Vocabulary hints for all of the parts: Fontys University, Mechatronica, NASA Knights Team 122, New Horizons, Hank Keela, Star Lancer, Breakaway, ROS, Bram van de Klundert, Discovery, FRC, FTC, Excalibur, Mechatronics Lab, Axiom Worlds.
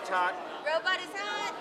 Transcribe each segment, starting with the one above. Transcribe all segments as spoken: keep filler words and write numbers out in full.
Robot's hot. Robot is hot.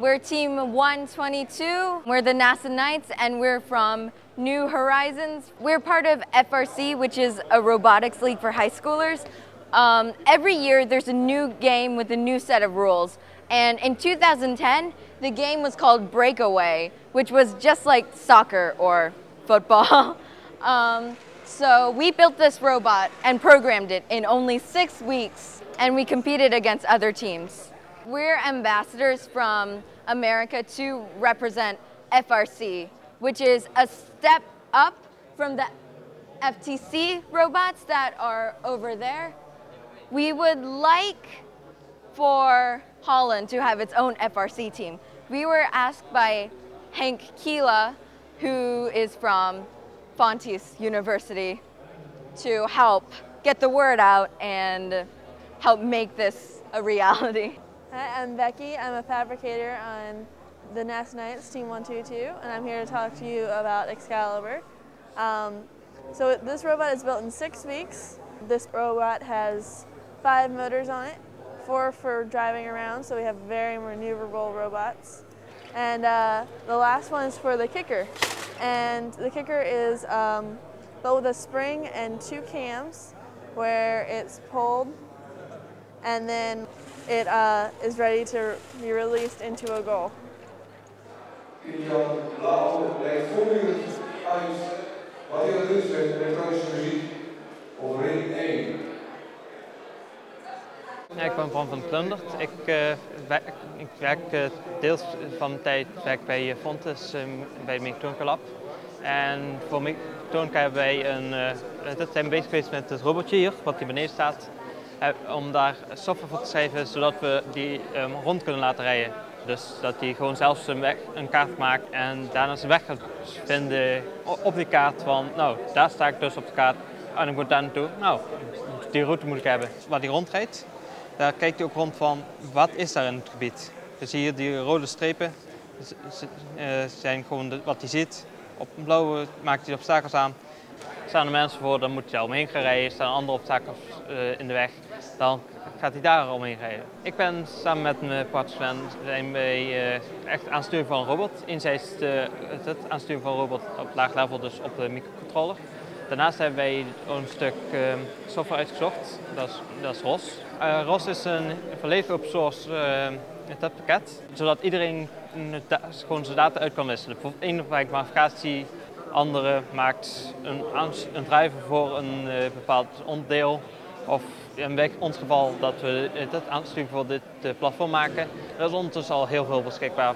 We're Team one twenty-two. We're the NASA Knights, and we're from New Horizons. We're part of F R C, which is a robotics league for high schoolers. Um, every year, there's a new game with a new set of rules. And in two thousand ten, the game was called Breakaway, which was just like soccer or football. um, so we built this robot and programmed it in only six weeks, and we competed against other teams. We're ambassadors from America to represent F R C, which is a step up from the F T C robots that are over there. We would like for Holland to have its own F R C team. We were asked by Hank Keela, who is from Fontys University, to help get the word out and help make this a reality. Hi, I'm Becky. I'm a fabricator on the NASA Knights Team one twenty-two, and I'm here to talk to you about Excalibur. Um, so this robot is built in six weeks. This robot has five motors on it. Four for driving around, so we have very maneuverable robots. And uh, the last one is for the kicker. And the kicker is um, built with a spring and two cams where it's pulled, and then it uh, is ready to be released into a goal. Ik ben Bram van de Klundert. Ik, uh, werk, ik werk uh, deels van de tijd werk bij uh, Fontys uh, bij de Mechatronica Lab. En voor Mechatronica hebben wij een. Uh, dat zijn we bezig geweest met het robotje hier, wat hier beneden staat. Uh, om daar software voor te schrijven zodat we die um, rond kunnen laten rijden. Dus dat hij gewoon zelf zijn weg, een kaart maakt en daarna zijn weg gaat vinden op die kaart. Van nou, daar sta ik dus op de kaart en ik moet daar naartoe. Nou, die route moet ik hebben waar die rondrijdt. Daar kijkt hij ook rond van, wat is daar in het gebied? Dus hier die rode strepen zijn gewoon de, wat hij ziet. Op blauwe maakt hij obstakels aan. Staan er mensen voor, dan moet hij daar omheen gaan rijden. Staan andere obstakels uh, in de weg, dan gaat hij daar omheen rijden. Ik ben samen met mijn partner zijn wij uh, echt aansturen van een robot. Enerzijds uh, het aansturen van een robot op laag level, dus op de microcontroller. Daarnaast hebben wij een stuk uh, software uitgezocht, dat is, dat is R O S. Uh, R O S is een volledig open source uh, dat pakket, zodat iedereen gewoon zijn data uit kan wisselen. Bijvoorbeeld één maakt navigatie, andere maakt een, een driver voor een uh, bepaald onderdeel. Of in ons geval dat we het aansturen voor dit uh, platform maken. Er is ondertussen al heel veel beschikbaar.